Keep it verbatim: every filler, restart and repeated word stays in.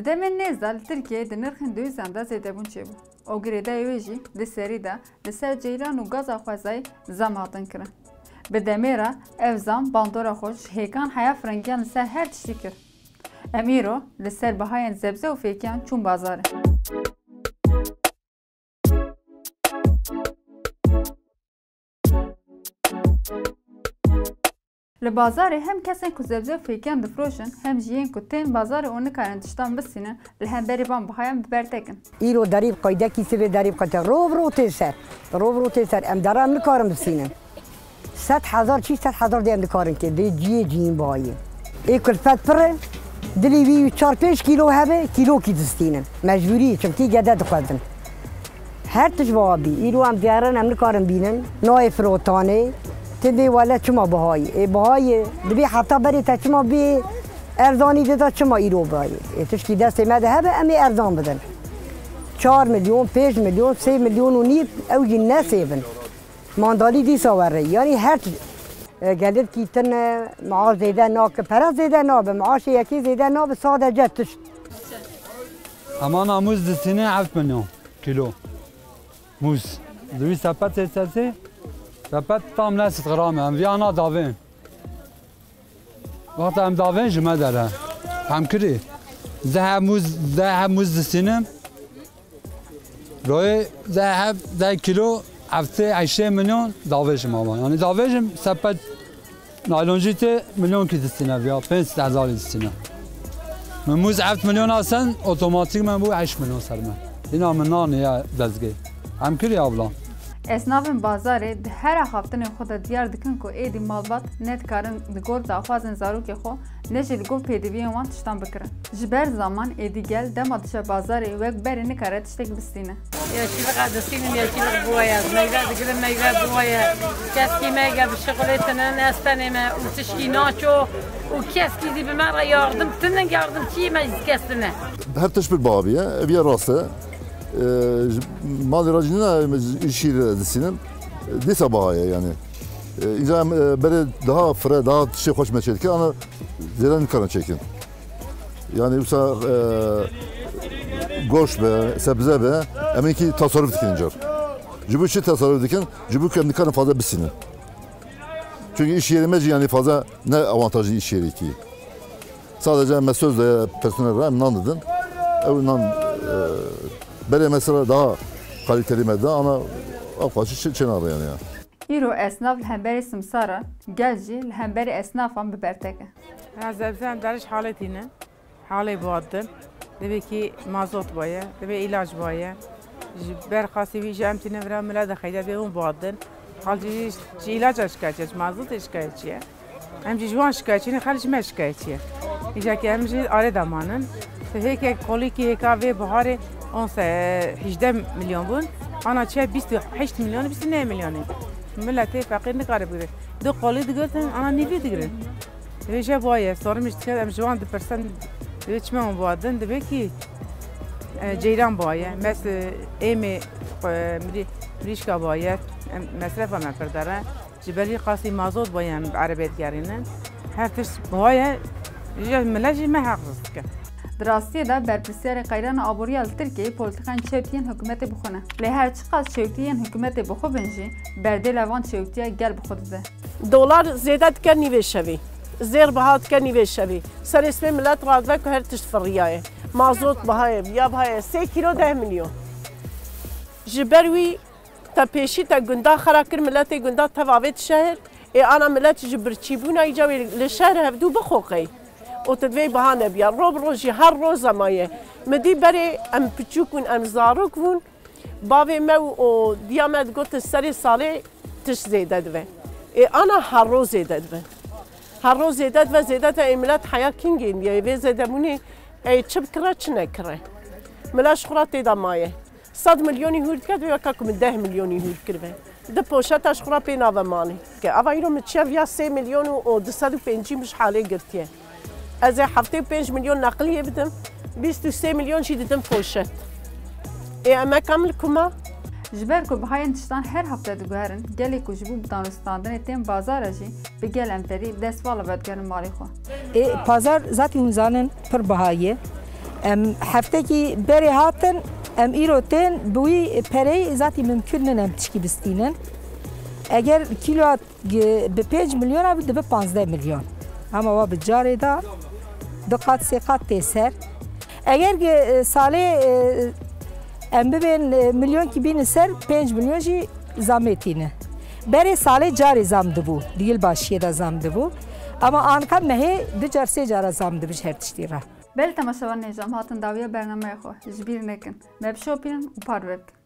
Didem nezal Türkiye'de nirxin duyuzanda zedebun çebu. O girede evji li serida li ser ceylan u gaza xwezay zam hatin kirin. Bi demêra ev zam bandora xwe ji hêkan heya firangiyan li ser her tiştî kir. Em îro li ser bihayên zebze û fêkiyan çûn bazarê. Li bazarê hem kesên ku zebze û fêkiyan difroşin hem jiyên ku tên bazarê û nikarin tiştan bisînin li hemberî van bihayan bibertekin. Îro derî qeydekî sivê derî qete rov rov tê ser. Rov rov tê ser em deran nikarin bisînin. Sed hezar çî sed hezar dê em dikarin kê dê ciyê ciyîn bihayê. Ê kulfet pir dilê wî çar pênc kîlo hebe kîlokî distînin. Mecbûrî çimkî gede dixwezin. Her tişt bihabî îro em diyarin em nikarin bînin nayê firotanê. Tende wala çima bahayı. E bahayı dibi hatta beri taçma bi erzani de taçma iro bahayı. E tuşki deste mede hebe emi erzan beden. dört milyon, beş milyon, sekiz milyon unip evci nesebin. Mandali disa var. Yani her gelir ki ten maaş zeyden nakı, para zeyden nakı, maaş yeki zeyden nakı sadece tuş. Amana muz destine altı milyon kilo. Muz. Dibi sapat sesesi. Sepet tam nesit gramı, hem viyana davin. Vakti hem davin jümedere. Hem kiri. Zehe muz, zehe muz disinim. Röy, zehe, zehe kilo, hafte yirmi milyon davişim ama. Yani davişim sepet, nayloncite milyon ki disine veya beş yüz bin disine. Muz yedi milyon alsan, otomatik ben bu yirmi milyon serme. İnanın nane ya dezge. Hem kiri abla. Esnafın bazarı her haftanın xoda diyar dikin ko edi malbat net karın gol dafazın zarukê xwe ne jî li gol pêdiviyên wan tiştan bikirin. Ji ber zaman êdî gel dema dişe bazarê wek berê nikare tiştek bistîne. Ya çîliqa distînim ya çîliq biwaye, meyve digirim meyve biwaye. Keskî me gel bi şixulê tinin ez tenê me û tişkî naço û keskî dî bi me re yardim tinin yardımçiyê me kes tune. Her tişt bir babî ye, ev ye rast e. Maliracının işleri disinim, disa bahaya yani. İnsan böyle daha fre, daha şey hoşuma çekin ama zeden karın çekin. Yani mesela goş be, sebze be, emin ki tasarruf dikincer. Cübüşçi tasarruf dikin, cübük emin karın fazla bisinim. Çünkü iş yerimeci yani fazla ne avantajlı iş yeri ki. Sadece mesözle personel emnan dedin, emnan. Böyle mesela daha kaliteli medde ama affaçı çenar yani ya. İro esnaf lhemberi simsara, gelci lhemberi esnafan biberteke. Zebzem derş haletine, hale boğattım. Debe ki mazot boya, debe ilaç boya. Berkası bir jemtine veren mülada kayda bir un boğattım. Halbuki ilaç aşkayacağız, mazot aşkayacağız. Hemci juan şikayetçinin haliçme aşkayacağız. İşte ki hemci are damanın. Heke koliki heka ve buharı onsa yirmi milyon bun, ana çe yirmi milyon yirmi milyon. Millete fakirlik garibdir. Do qoli digirtin, ana nevi digirin. Deje boye, sormuş çıkam şu an yüzde yüz içme on vadın de ki ceyran boye, mesela emi rişka boye, masraf ama perdara, cibeli qasi mazot boye arabet yarinin. Her tiş boye, deje milleci mehaqsızlık. Rastiyede berpisyarê qayrana aboriya li Tirkiyeyê politikan çewtiyên hikûmetê bixwîne. Lê her çiqas çewtiyên hikûmetê bixwibin jî berdêla van çewtiya gel bi xwe dide. Dolar zêde dike nîvê şevê, zêr biha dike nîvê şevê. Serê sivê millet radibe ku her tişt firîya ye. Mazot bihayê, biya bihayê, sê kîlo deh milyon. Ji ber wî te pêşî te gunda xera kir milletê gunda tevavê di şehr ê ana millet ji birçîbûna îcawê li şehr hevdû bixoqey. O tedvê biha nebiya, rov rov jî her roz zemaye. Midî berê em piçûk bûn, em zarok bûn. Bavê me û o dîya me digotin serê salê tişt zêde dibe. Ê ana her roz zêde dibe. Her roz zêde dibe, zêde te ê millet heya kîngê diye. Vê zêdebûnê ê çi bikire çi nekire. Millet ji xwe re tê demaye. Sed milyonî hûr dike weka ku min deh milyonî hûr kiribe. Di poşeta ji xwe re pê nabe manê. Ava îro min çiya viya sê milyon û o du sed û pêncî min ji halê girtiye. Ez ê heftê beş milyon nakliye bidim, bîst û sê milyon jî didim poşet. Ê em kamil kuma? Ji ber ku bihayên tiştan her hafta diguherin, gelê ku ji bo danûstandinê tên bazara jî bi gel em derî dest vala vedgerin malê xwe. Ê pazar zatî hûn zanin pir bihayê. هفتگی بره هاتن ام ایروتن بوی پری ذاتی ممکن نم تشکی بستینن. اگر کیلوات به پنج میلیون آبیده به پانزده میلیون. اما و بجاره دا دقت سقط تسر. اگر ساله ام ببین میلیون کی بین سر پنج میلیونی زامتینه. بره ساله جاری زامده بو دیل باشیه دا زامده بو. Ama anka mehe diğer seyirciler zamdı bir şey tiştira. Belki mesela nizam hatın davya bernamaya koy, zbir nekin, web shopping, upar web.